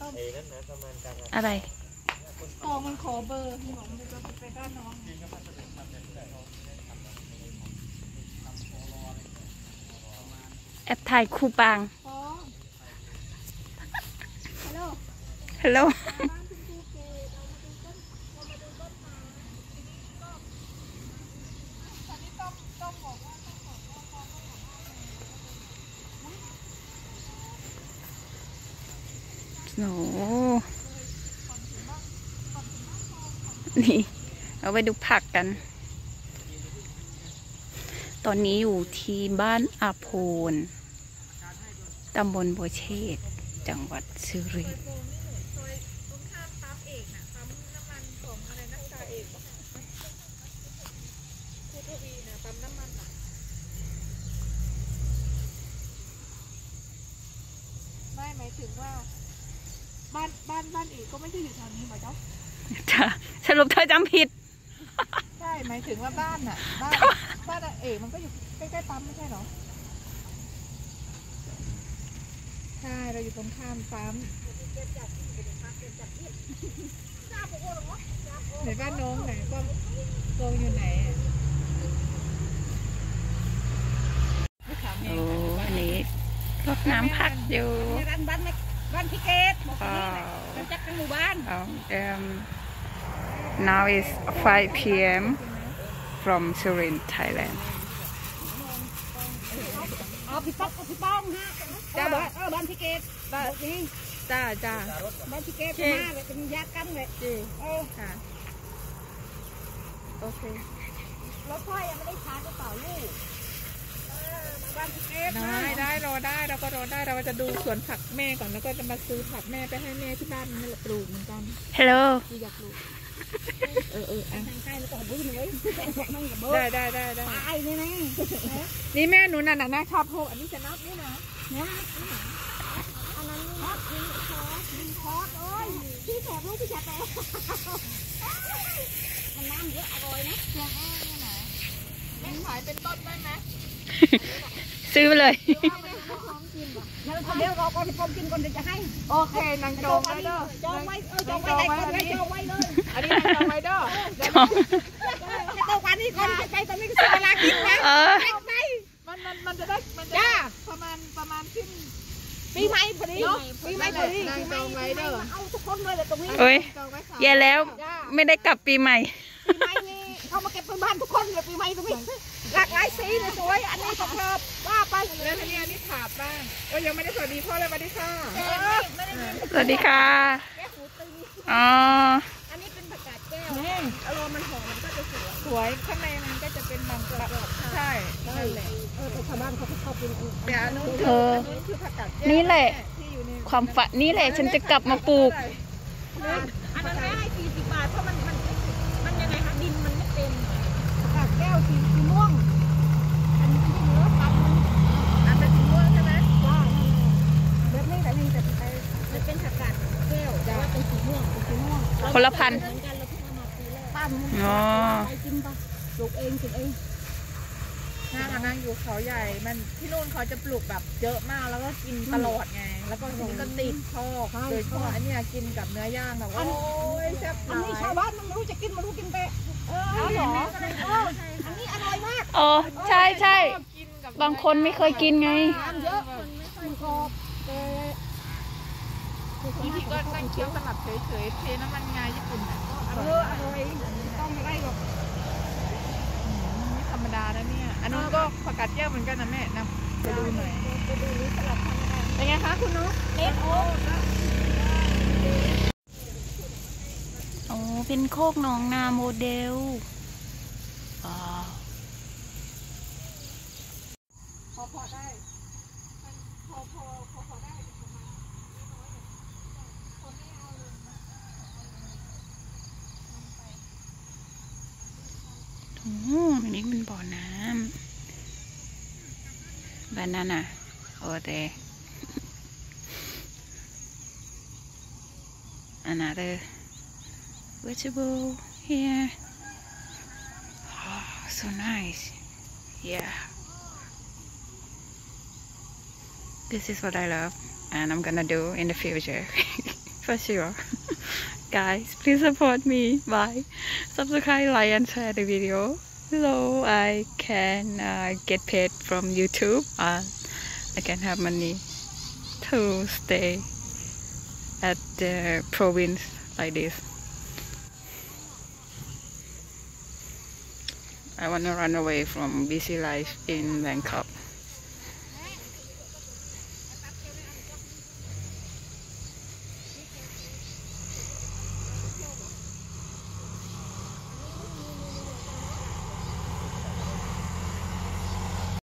ต้มอะไรกองมันขอเบอร์หนองไปจะไปด้านน้องแอปถ่ายคูปองฮัลโหลฮัลโหลโอ้นี่เราไปดูผักกันตอนนี้อยู่ที่บ้านอาโพนตำบลบัวเชษฐ์จังหวัดสุรินทร์ไม่หมายถึงว่าบ้านเอกก็ไม่ได้อยู่ทางนี้หรอจ๊ะสรุปเธอจำผิดใช่หมายถึงว่าบ้านน่ะบ้านเอกมันก็อยู่ใกล้ๆปั๊มไม่ใช่หรอใช่เราอยู่ตรงข้ามปั๊มไหนบ้านน้องไหนก็โกงอยู่ไหนโอ้อันนี้รดน้ำผักอยู่บ้านพิเกตบอกว่านี่จักเป็นหมู่บ้าน Now is 5 PM from Surin Thailand อ๋อพี่ป๊อกพี่ป้องฮะจ้าบ้านพิเกตแบบนี้จ้าบ้านพิเกตมาเลยเป็นญาติกันเลยจีค่ะโอเครถพ่อยังไม่ได้ชาร์จกระเป๋าลูกได้รอได้เราจะดูสวนผักแม่ก่อนแล้วก็จะมาซื้อผักแม่ไปให้แม่ที่บ้านนี่แหละปลูกเหมือนกันฮัลโหลอยากปลูกอ่ะใกล้แล้วก็บุ้ยเลยได้ไปนี่นะนี่แม่หนูน่ะน่าชอบพวกอันนี้จะนับนี่นะเนี่ยอันนั้นยิงคอร์สโอ้ยพี่แสบลูกพี่แสบมันน้ำเยอะอร่อยนะแม่แม่ขายเป็นต้นได้ไหมซื้อเลยเดี๋ยวเราคนกินคนจะให้โอเคนางจองไว้เด้อจองไว้เลยอันนี้จองไว้เด้อวันนี้คนจะไปตอนนี้เวลากินนะมันจะได้ประมาณขึ้นปีใหม่พอดีนางจองไว้เด้อเอาทุกคนเลยตรงนี้เอ้ยแย่แล้วไม่ได้กลับปีใหม่เขามาเก็บบ้านทุกคนเลยปีใหม่ตรงนี้หลากหลายสีเลยสวยอันนี้ของเธอว่าไปแล้วทีนี้อันนี้ถาบบ้างก็ยังไม่ได้สวัสดีพ่อเลยสวัสดีค่ะสวัสดีค่ะแก้วหูตึงอ๋ออันนี้เป็นผักกาดแก้วอารมณ์มันหอมมันก็จะสวยข้างในมันก็จะเป็นบางกรอบใช่นั่นแหละชาวบ้านเขาชอบกินเธอนี่แหละความฝันนี่แหละฉันจะกลับมาปลูกอันนั้นไม่ให้40 บาทเพราะมันยังไงคะดินมันไม่เต็มผักแก้วสีม่วงอันนี้เนื้อปั๊มอันเป็นสีม่วงใช่ไหมว้าวแบบนี้แบบนี้จะไปมันเป็นผักกาดแก้วแต่ว่าเป็นสีม่วงคนละพันปั๊มอ๋อไปกินปะปลูกเองกินเองนางอยู่เขาใหญ่มันที่นู่นเขาจะปลูกแบบเยอะมากแล้วก็กินตลอดไงแล้วก็นี่ก็ติดคอกโดยเฉพาะอันนี้กินกับเนื้อย่างแบบว่าอันนี้ชาวบ้านมันไม่รู้จะกินมันรู้กินไปเอาหรออันนี้อร่อยมากอ๋อใช่บางคนไม่เคยกินไงเยอะคนไม่เคยคอกที่นี่ก็นั่งเคี้ยวสลับเฉยเทน้ำมันงาญี่ปุ่นอร่อยต้องไม่ได้หรอกธรรมดาแล้วเนี่ยอันนู้นก็ผักกาดแก้วเหมือนกันนะแม่นะไปดูหน่อยไปดูนี้สลับพันกันเป็นไงคะคุณนุ๊กเล็กโอ้โอ้เป็นโคกหนองนาโมเดลพอได้พอได้อันนี้เป็นบ่อน้ำบานาน่ะโอเดanother vegetable here oh so nice yeah this is what I love and I'm gonna do in the future for sure. Guys, please support me by subscribe, like, and share the video so I can get paid from YouTube and I can have money to stay at the province like this. I want to run away from busy life in Bangkok.